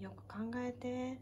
よく考えて。